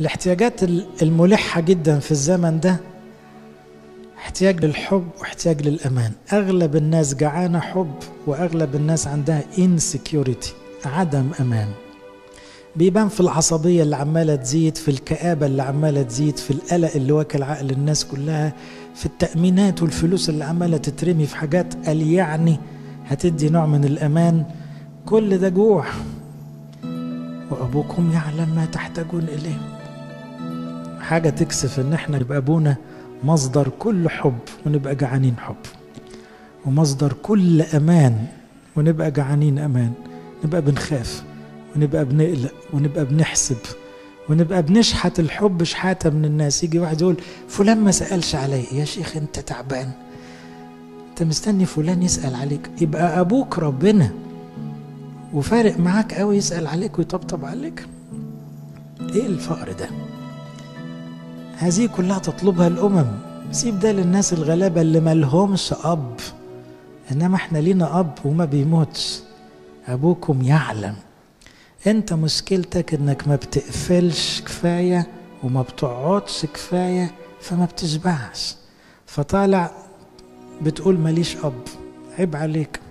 الاحتياجات الملحة جدا في الزمن ده احتياج للحب واحتياج للأمان. أغلب الناس جعانة حب، وأغلب الناس عندها insecurity، عدم أمان، بيبان في العصبية اللي عمالة تزيد، في الكآبة اللي عمالة تزيد، في القلق اللي واكل عقل الناس كلها، في التأمينات والفلوس اللي عمالة تترمي في حاجات قال يعني هتدي نوع من الأمان. كل ده جوع، وأبوكم يعلم ما تحتاجون إليه. حاجة تكسف إن احنا نبقى أبونا مصدر كل حب ونبقى جعانين حب، ومصدر كل أمان ونبقى جعانين أمان. نبقى بنخاف، ونبقى بنقلق، ونبقى بنحسب، ونبقى بنشحت الحب شحاتة من الناس. يجي واحد يقول فلان ما سألش علي، يا شيخ أنت تعبان، أنت مستني فلان يسأل عليك؟ يبقى أبوك ربنا وفارق معاك قوي يسأل عليك ويطبطب عليك. إيه الفقر ده؟ هذه كلها تطلبها الأمم، سيب ده للناس الغلابة اللي مالهمش أب، إنما إحنا لينا أب وما بيموتش. أبوكم يعلم. أنت مشكلتك إنك ما بتقفلش كفاية وما بتقعدش كفاية، فما بتشبعش، فطالع بتقول ماليش أب. عيب عليك،